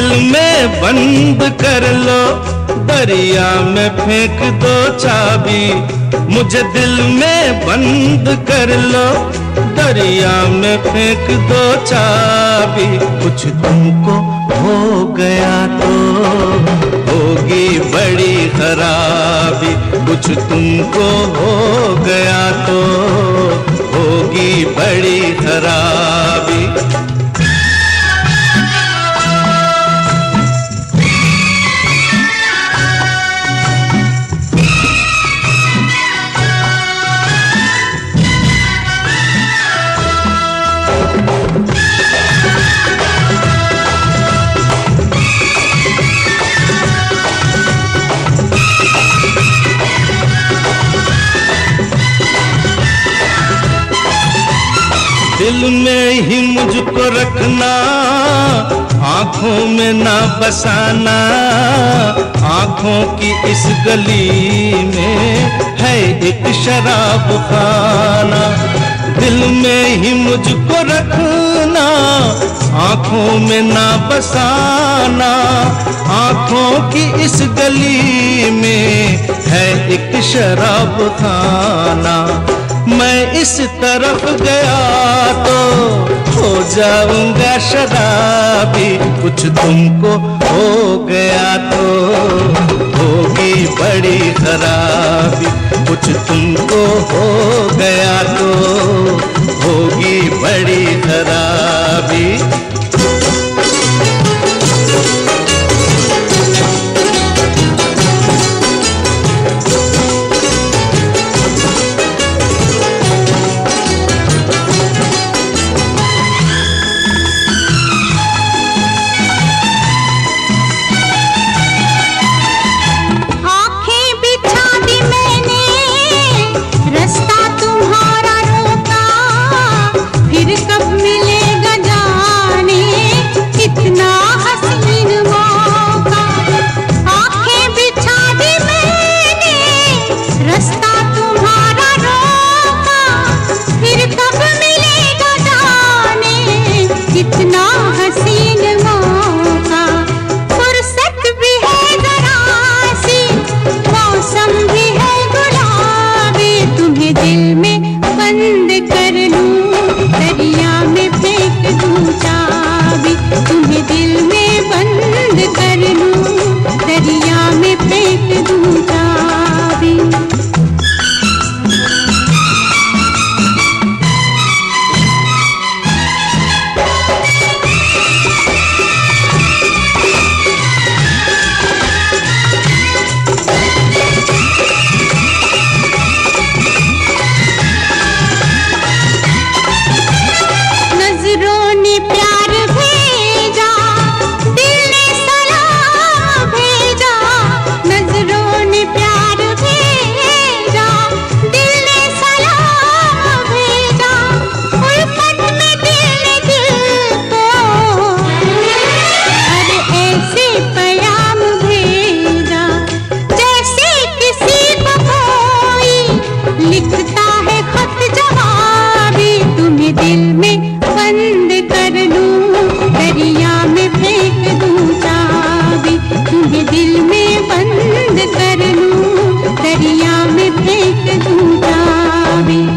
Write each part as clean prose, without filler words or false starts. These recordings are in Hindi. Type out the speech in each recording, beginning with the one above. दिल में बंद कर लो, दरिया में फेंक दो चाबी। मुझे दिल में बंद कर लो, दरिया में फेंक दो चाबी। कुछ तुमको हो गया तो होगी बड़ी खराबी, कुछ तुमको हो गया तो होगी बड़ी खराबी। दिल में ही मुझको रखना, आंखों में ना बसाना। आंखों की इस गली में है एक शराब खाना। दिल में ही मुझको रखना, आंखों में ना बसाना। आंखों की इस गली में है एक शराब खाना। मैं इस तरफ गया तो हो जाऊंगा शराबी, कुछ तुमको हो गया तो होगी बड़ी खराबी। कुछ तुमको हो गया तो होगी बड़ी खराबी।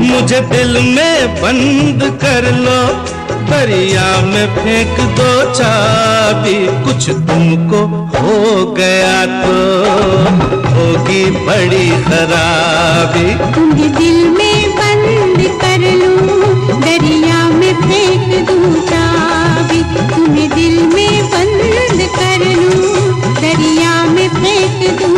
मुझे दिल में बंद कर लो, दरिया में फेंक दो चाबी। कुछ तुमको हो गया तो होगी बड़ी खराबी। तुम्हें दिल में बंद कर लो, दरिया में फेंक दो चाबी। तुम्हें दिल में बंद कर लो, दरिया में फेंक दो।